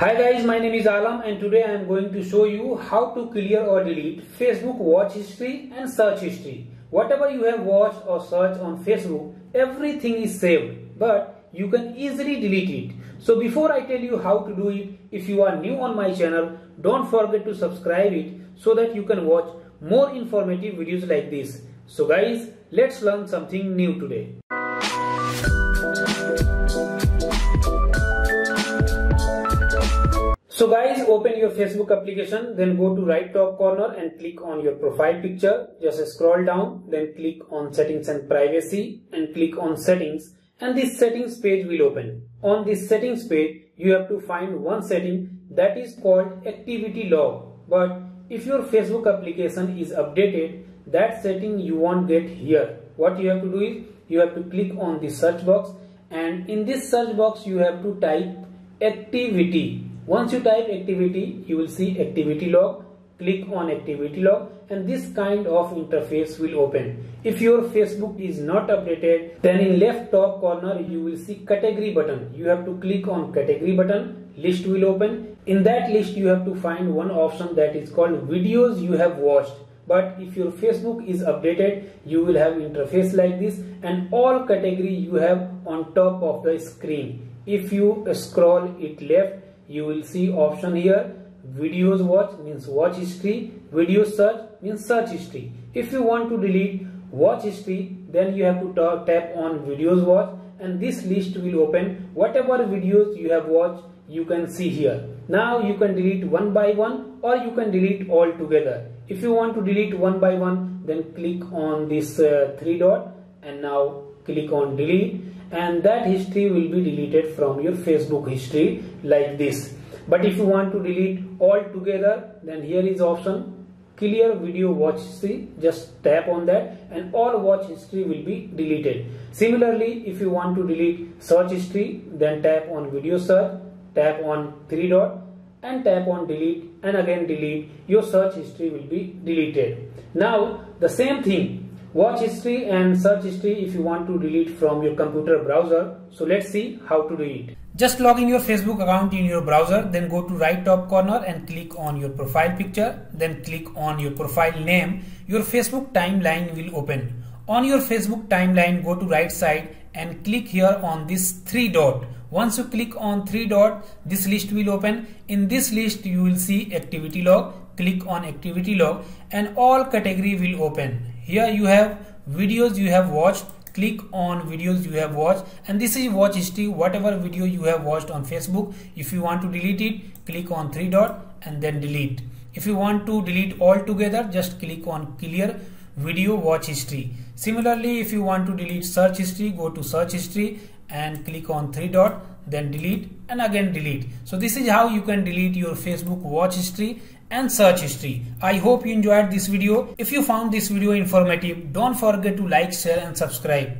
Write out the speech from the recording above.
Hi guys, my name is Alam and today I am going to show you how to clear or delete Facebook watch history and search history. Whatever you have watched or searched on Facebook, everything is saved, but you can easily delete it. So before I tell you how to do it, if you are new on my channel, don't forget to subscribe it so that you can watch more informative videos like this. So guys, let's learn something new today. So guys, open your Facebook application, then go to right top corner and click on your profile picture. Just scroll down, then click on settings and privacy and click on settings, and this settings page will open. On this settings page, you have to find one setting that is called activity log. But if your Facebook application is updated, that setting you won't get here. What you have to do is you have to click on the search box, and in this search box you have to type activity. Once you type activity, you will see activity log. Click on activity log and this kind of interface will open. If your Facebook is not updated, then in left top corner you will see category button. You have to click on category button, list will open. In that list you have to find one option that is called videos you have watched. But if your Facebook is updated, you will have interface like this and all category you have on top of the screen. If you scroll it left, you will see option here, videos watch means watch history, video search means search history. If you want to delete watch history, then you have to tap on videos watch and this list will open. Whatever videos you have watched, you can see here. Now you can delete one by one or you can delete all together. If you want to delete one by one, then click on this three dot and now click on delete, and that history will be deleted from your Facebook history like this. But if you want to delete all together, then here is option clear video watch history. Just tap on that and all watch history will be deleted. Similarly, if you want to delete search history, then tap on video search, tap on three dot and tap on delete, and again delete. Your search history will be deleted. Now the same thing, watch history and search history, if you want to delete from your computer browser. So let's see how to do it. Just log in your Facebook account in your browser, then go to right top corner and click on your profile picture, then click on your profile name. Your Facebook timeline will open. On your Facebook timeline, go to right side and click here on this three dot. Once you click on three dot, this list will open. In this list you will see activity log. Click on activity log and all category will open. Here you have videos you have watched. Click on videos you have watched and this is watch history, whatever video you have watched on Facebook. If you want to delete it, click on three dot and then delete. If you want to delete all together, just click on clear video watch history. Similarly, if you want to delete search history, go to search history and click on three dot, then delete and again delete. So this is how you can delete your Facebook watch history and search history. I hope you enjoyed this video. If you found this video informative, don't forget to like, share and subscribe.